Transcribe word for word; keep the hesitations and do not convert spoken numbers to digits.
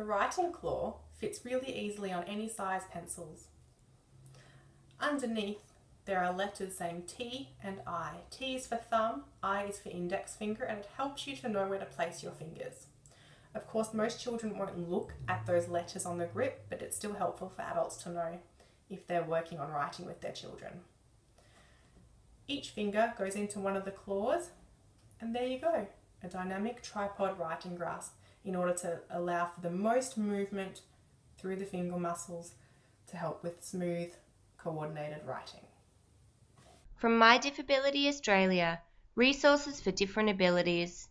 The writing claw fits really easily on any size pencils. Underneath there are letters saying T and I. T is for thumb, I is for index finger, and it helps you to know where to place your fingers. Of course, most children won't look at those letters on the grip, but it's still helpful for adults to know if they're working on writing with their children. Each finger goes into one of the claws, and there you go, a dynamic tripod writing grasp in order to allow for the most movement through the finger muscles to help with smooth, coordinated writing. From My Diffability Australia, resources for different abilities.